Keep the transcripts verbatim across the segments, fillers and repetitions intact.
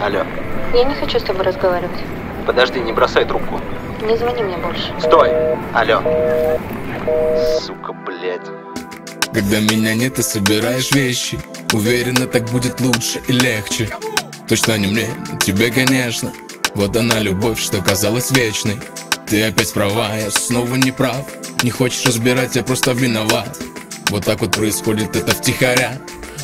Алло. Я не хочу с тобой разговаривать. Подожди, не бросай трубку. Не звони мне больше. Стой! Алло. Сука, блядь. Когда меня нет, ты собираешь вещи. Уверена, так будет лучше и легче. Точно не мне, тебе, конечно. Вот она, любовь, что казалась вечной. Ты опять права, я снова не прав. Не хочешь разбирать, я просто виноват. Вот так вот происходит это втихаря.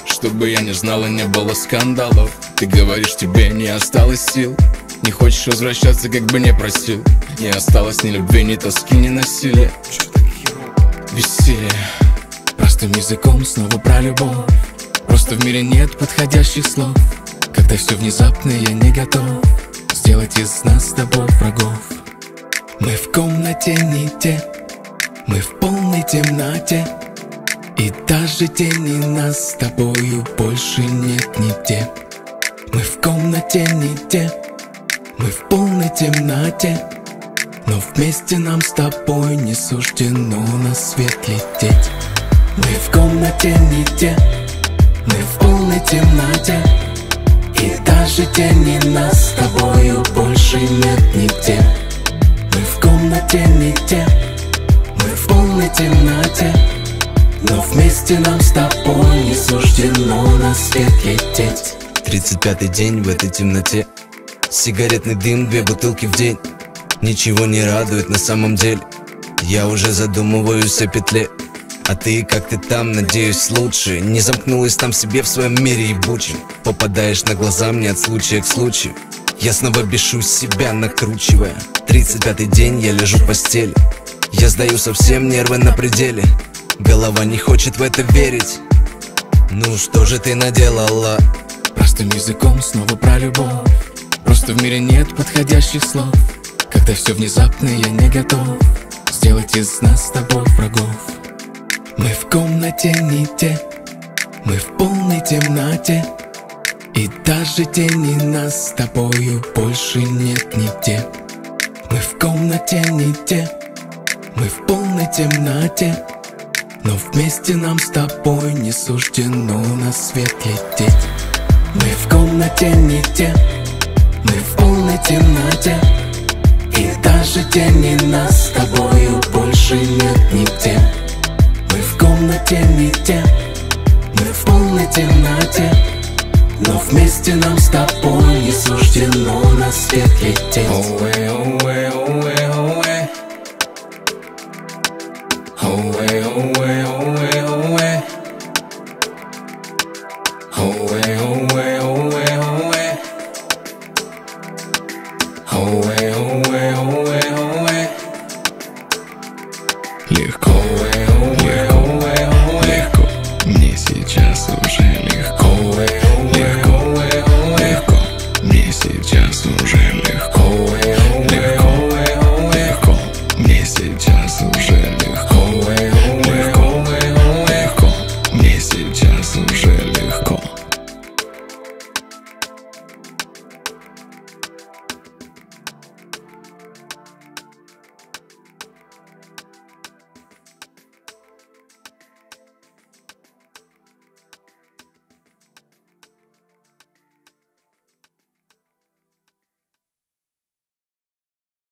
Чтобы я не знала, не было скандалов. Ты говоришь, тебе не осталось сил. Не хочешь возвращаться, как бы не просил. Не осталось ни любви, ни тоски, ни насилия. Веселье. Простым языком снова про любовь. Просто в мире нет подходящих слов. Когда все внезапно, я не готов сделать из нас с тобой врагов. Мы в комнате не те, мы в полной темноте. И даже тени нас с тобою больше нет нигде. Мы в комнате не те, мы в полной темноте. Но вместе нам с тобой не суждено на свет лететь. Мы в комнате не те, мы в полной темноте. И даже тени нас с тобою больше нет нигде. Мы в комнате не те, мы в полной темноте. Но вместе нам с тобой не суждено на свет лететь. Тридцать пятый день в этой темноте. Сигаретный дым, две бутылки в день. Ничего не радует на самом деле. Я уже задумываюсь о петле. А ты, как ты там, надеюсь, лучше. Не замкнулась там в себе в своем мире ебучем. Попадаешь на глаза мне от случая к случаю. Я снова бешу себя, накручивая. Тридцать пятый день я лежу в постели. Я сдаю совсем, нервы на пределе. Голова не хочет в это верить. Ну что же ты наделала? Простым языком снова про любовь. Просто в мире нет подходящих слов. Когда все внезапно, я не готов сделать из нас с тобой врагов. Мы в комнате не те, мы в полной темноте. И даже тени нас с тобою больше нет нигде. Мы в комнате не те, мы в полной темноте. Но вместе нам с тобой не суждено на свет лететь. Мы в комнате не те, мы в полной темноте. И даже тени нас с тобою больше нет нигде. Мы в комнате не те, мы в полной темноте. Но вместе нам с тобой не суждено на свет лететь. Оуэ, оуэ, оуэ, оуэ. Оуэ, оуэ, оуэ, оуэ. Оуэ, оуэ, оуэ, оуэ. Оуэ, оуэ, оуэ, оуэ. Легко, легко, легко мне сейчас.